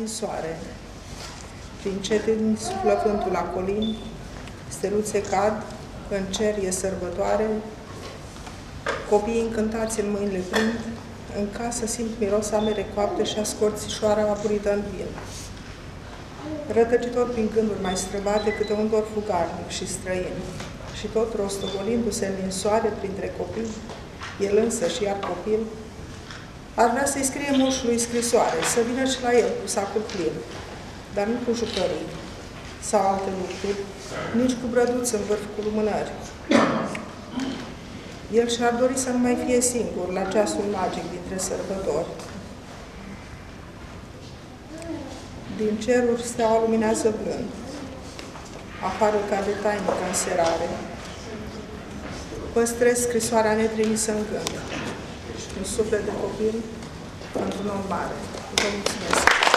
din soare. Prin cetin suflă vântul la colini, steluțe cad, în cer e sărbătoare, copiii încântați în mâinile prind, în casă simt miros a mere coapte și a scorțișoara aburită în vin. Rătăcitor prin gânduri mai străbate câte un dor fugarnic și străin, și tot rostogolindu-se în linsoare printre copii, el însă și iar copil, ar vrea să-i scrie moșului scrisoare, să vină și la el cu sacul plin, dar nu cu jucării sau alte lucruri, nici cu brăduți în vârf cu lumânări. El și-ar dori să nu mai fie singur la ceasul magic dintre sărbători. Din ceruri steaua luminează blând, afară ca de tainică înserare. Păstrez scrisoarea netrimisă în gând și un suflet de copil într-un om mare. Vă mulțumesc!